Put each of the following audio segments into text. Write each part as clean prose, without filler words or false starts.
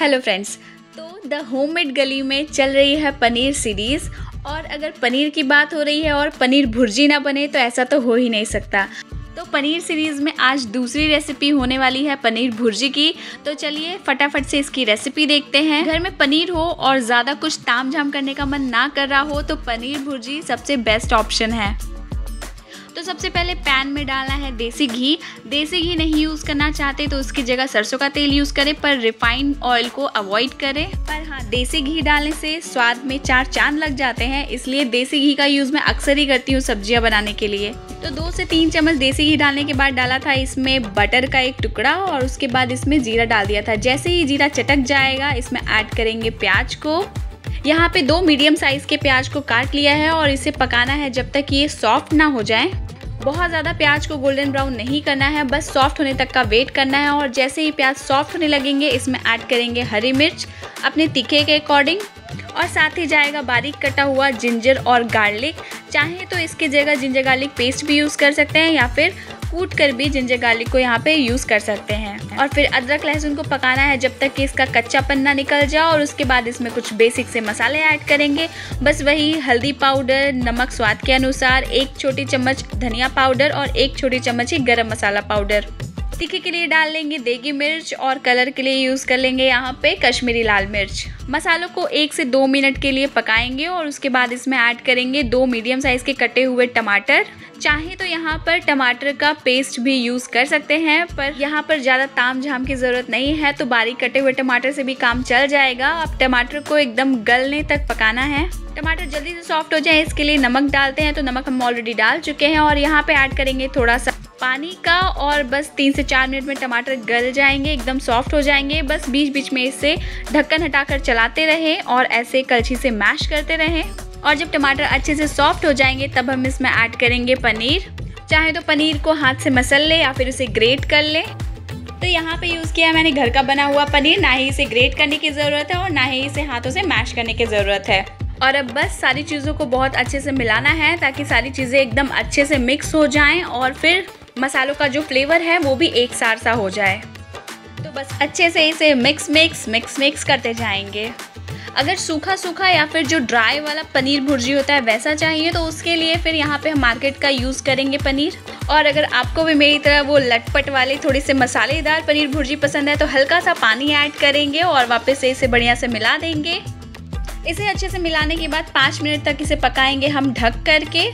Hello friends, तो the homemade गली में चल रही है पनीर सीरीज़। और अगर पनीर की बात हो रही है और पनीर भुर्जी ना बने तो ऐसा तो हो ही नहीं सकता। तो पनीर सीरीज़ में आज दूसरी रेसिपी होने वाली है पनीर भुर्जी की। तो चलिए फटाफट से इसकी रेसिपी देखते हैं। घर में पनीर हो और ज़्यादा कुछ ताम झाम करने का मन ना कर रहा हो तो पनीर भुर्जी सबसे बेस्ट ऑप्शन है। तो सबसे पहले पैन में डालना है देसी घी। देसी घी नहीं यूज़ करना चाहते तो उसकी जगह सरसों का तेल यूज़ करें, पर रिफाइंड ऑयल को अवॉइड करें। पर हाँ, देसी घी डालने से स्वाद में चार चांद लग जाते हैं, इसलिए देसी घी का यूज़ मैं अक्सर ही करती हूँ सब्जियाँ बनाने के लिए। तो 2 से 3 चम्मच देसी घी डालने के बाद डाला था इसमें बटर का एक टुकड़ा और उसके बाद इसमें जीरा डाल दिया था। जैसे ही जीरा चटक जाएगा इसमें ऐड करेंगे प्याज को। यहाँ पे 2 मीडियम साइज़ के प्याज को काट लिया है और इसे पकाना है जब तक ये सॉफ्ट ना हो जाए। बहुत ज़्यादा प्याज को गोल्डन ब्राउन नहीं करना है, बस सॉफ्ट होने तक का वेट करना है। और जैसे ही प्याज सॉफ्ट होने लगेंगे इसमें ऐड करेंगे हरी मिर्च अपने तीखे के अकॉर्डिंग, और साथ ही जाएगा बारीक कटा हुआ जिंजर और गार्लिक। चाहे तो इसके जगह जिंजर गार्लिक पेस्ट भी यूज़ कर सकते हैं या फिर कूट कर भी जिंजर गार्लिक को यहाँ पे यूज़ कर सकते हैं। और फिर अदरक लहसुन को पकाना है जब तक कि इसका कच्चापन ना निकल जाए। और उसके बाद इसमें कुछ बेसिक से मसाले ऐड करेंगे, बस वही हल्दी पाउडर, नमक स्वाद के अनुसार, 1 छोटी चम्मच धनिया पाउडर और 1 छोटी चम्मच ही गरम मसाला पाउडर। तीखे के लिए डाल लेंगे देगी मिर्च और कलर के लिए यूज़ कर लेंगे यहाँ पे कश्मीरी लाल मिर्च। मसालों को 1 से 2 मिनट के लिए पकाएंगे और उसके बाद इसमें ऐड करेंगे 2 मीडियम साइज़ के कटे हुए टमाटर। चाहे तो यहाँ पर टमाटर का पेस्ट भी यूज़ कर सकते हैं, पर यहाँ पर ज़्यादा ताम झाम की ज़रूरत नहीं है, तो बारीक कटे हुए टमाटर से भी काम चल जाएगा। अब टमाटर को एकदम गलने तक पकाना है। टमाटर जल्दी से सॉफ्ट हो जाए इसके लिए नमक डालते हैं, तो नमक हम ऑलरेडी डाल चुके हैं। और यहाँ पे ऐड करेंगे थोड़ा सा पानी का, और बस 3 से 4 मिनट में टमाटर गल जाएंगे, एकदम सॉफ्ट हो जाएंगे। बस बीच बीच में इससे ढक्कन हटाकर चलाते रहें और ऐसे कलछी से मैश करते रहें। और जब टमाटर अच्छे से सॉफ्ट हो जाएंगे तब हम इसमें ऐड करेंगे पनीर। चाहे तो पनीर को हाथ से मसल ले या फिर उसे ग्रेट कर ले। तो यहाँ पे यूज़ किया है मैंने घर का बना हुआ पनीर, ना ही इसे ग्रेट करने की ज़रूरत है और ना ही इसे हाथों से मैश करने की ज़रूरत है। और अब बस सारी चीज़ों को बहुत अच्छे से मिलाना है ताकि सारी चीज़ें एकदम अच्छे से मिक्स हो जाएं और फिर मसालों का जो फ्लेवर है वो भी एक सार सा हो जाए। तो बस अच्छे से इसे मिक्स करते जाएंगे। अगर सूखा या फिर जो ड्राई वाला पनीर भुर्जी होता है वैसा चाहिए तो उसके लिए फिर यहाँ पे हम मार्केट का यूज़ करेंगे पनीर। और अगर आपको भी मेरी तरह वो लटपट वाले थोड़ी से मसालेदार पनीर भुर्जी पसंद है तो हल्का सा पानी ऐड करेंगे और वापस से इसे बढ़िया से मिला देंगे। इसे अच्छे से मिलाने के बाद 5 मिनट तक इसे पकाएंगे हम ढक करके।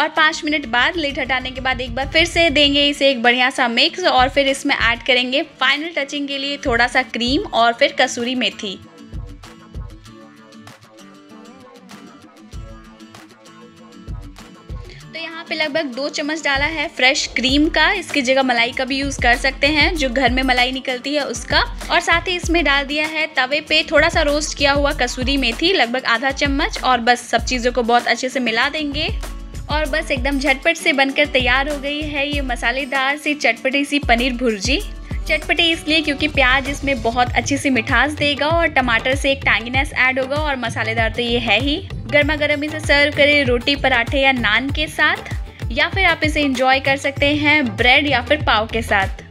और 5 मिनट बाद लिड हटाने के बाद एक बार फिर से देंगे इसे एक बढ़िया सा मिक्स। और फिर इसमें ऐड करेंगे फाइनल टचिंग के लिए थोड़ा सा क्रीम और फिर कसूरी मेथी। तो यहाँ पे लगभग 2 चम्मच डाला है फ्रेश क्रीम का। इसकी जगह मलाई का भी यूज़ कर सकते हैं, जो घर में मलाई निकलती है उसका। और साथ ही इसमें डाल दिया है तवे पे थोड़ा सा रोस्ट किया हुआ कसूरी मेथी, लगभग आधा चम्मच। और बस सब चीज़ों को बहुत अच्छे से मिला देंगे। और बस एकदम झटपट से बनकर तैयार हो गई है ये मसालेदार सी चटपटी सी पनीर भुर्जी। चटपटी इसलिए क्योंकि प्याज इसमें बहुत अच्छी सी मिठास देगा और टमाटर से एक टैंगीनेस ऐड होगा, और मसालेदार तो ये है ही। गर्मा गर्म इसे सर्व करें रोटी, पराठे या नान के साथ, या फिर आप इसे इंजॉय कर सकते हैं ब्रेड या फिर पाव के साथ।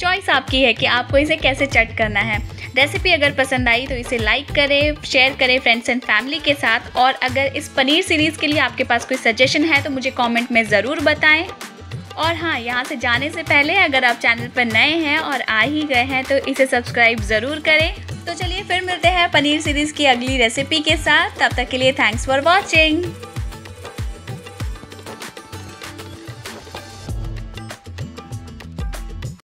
चॉइस आपकी है कि आपको इसे कैसे चट करना है। रेसिपी अगर पसंद आई तो इसे लाइक करें, शेयर करें फ्रेंड्स एंड फैमिली के साथ। और अगर इस पनीर सीरीज़ के लिए आपके पास कोई सजेशन है तो मुझे कमेंट में ज़रूर बताएं। और हाँ, यहाँ से जाने से पहले अगर आप चैनल पर नए हैं और आ ही गए हैं तो इसे सब्सक्राइब ज़रूर करें। तो चलिए फिर मिलते हैं पनीर सीरीज़ की अगली रेसिपी के साथ। तब तक के लिए थैंक्स फॉर वॉचिंग।